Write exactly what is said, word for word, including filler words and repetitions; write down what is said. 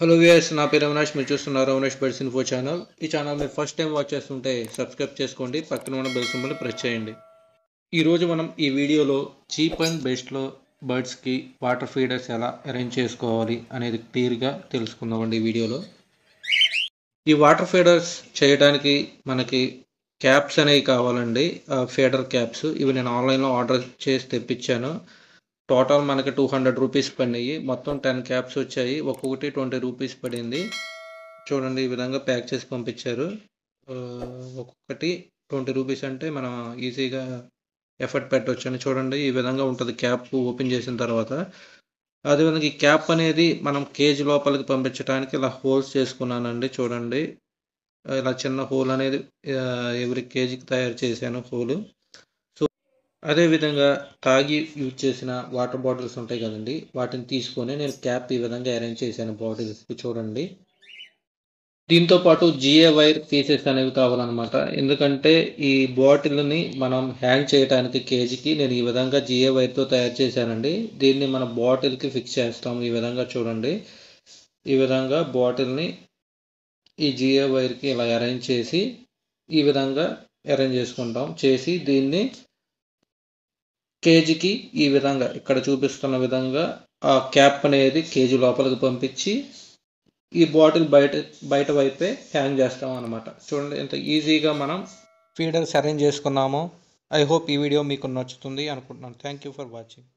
Hello viewers, నా పేరు అవినాష్. మీరు చూస్తున్నారు అవినాష్ బర్డ్స్ ఇన్ఫో ఛానల్. ఈ ఛానల్ మీరు ఫస్ట్ టైం వాచ్ చేస్తుంటే సబ్స్క్రైబ్ చేసుకోండి, పక్కన ఉన్న బెల్ సింబల్ ప్రెస్ చేయండి. ఈరోజు మనం ఈ వీడియోలో చీప్ అండ్ బెస్ట్లో బర్డ్స్కి వాటర్ ఫీడర్స్ ఎలా అరేంజ్ చేసుకోవాలి అనేది క్లియర్గా తెలుసుకుందామండి. ఈ వీడియోలో ఈ వాటర్ ఫీడర్స్ చేయడానికి మనకి క్యాప్స్ అనేవి కావాలండి, ఫీడర్ క్యాప్స్. ఇవి నేను ఆన్లైన్లో ఆర్డర్ చేసి తెప్పించాను. టోటల్ మనకి టూ హండ్రెడ్ రూపీస్ పడినాయి. మొత్తం టెన్ క్యాప్స్ వచ్చాయి, ఒక్కొక్కటి ట్వంటీ రూపీస్ పడింది. చూడండి, ఈ విధంగా ప్యాక్ చేసి పంపించారు. ఒక్కొక్కటి ట్వంటీ రూపీస్ అంటే మనం ఈజీగా ఎఫర్ట్ పెట్టవచ్చు. చూడండి, ఈ విధంగా ఉంటుంది క్యాప్ ఓపెన్ చేసిన తర్వాత. అదేవిధంగా ఈ క్యాప్ అనేది మనం కేజీ లోపలికి పంపించడానికి ఇలా హోల్స్ చేసుకున్నానండి. చూడండి, ఇలా చిన్న హోల్ అనేది ఎవరి కేజీకి తయారు చేశాను హోలు. అదేవిధంగా తాగి యూజ్ చేసిన వాటర్ బాటిల్స్ ఉంటాయి కదండి, వాటిని తీసుకొని నేను క్యాప్ ఈ విధంగా అరేంజ్ చేశాను బాటిల్స్కి. చూడండి, దీంతోపాటు జిఏ వైర్ పీసెస్ అనేవి కావాలన్నమాట. ఎందుకంటే ఈ బాటిల్ని మనం హ్యాంగ్ చేయడానికి కేజీకి నేను ఈ విధంగా జిఏ వైర్తో తయారు చేశానండి. దీన్ని మన బాటిల్కి ఫిక్స్ చేస్తాం ఈ విధంగా. చూడండి, ఈ విధంగా బాటిల్ని ఈ జిఏ వైర్కి ఇలా అరేంజ్ చేసి ఈ విధంగా అరేంజ్ చేసుకుంటాం. చేసి దీన్ని కేజీకి ఈ విధంగా ఇక్కడ చూపిస్తున్న విధంగా ఆ క్యాప్ అనేది కేజీ లోపలికి పంపించి ఈ బాటిల్ బయట బయట వైపే హ్యాంగ్ చేస్తాం అనమాట. చూడండి, ఎంత ఈజీగా మనం ఫీడర్స్ అరేంజ్ చేసుకున్నామో. ఐ హోప్ ఈ వీడియో మీకు నచ్చుతుంది అనుకుంటున్నాను. Thank you for watching.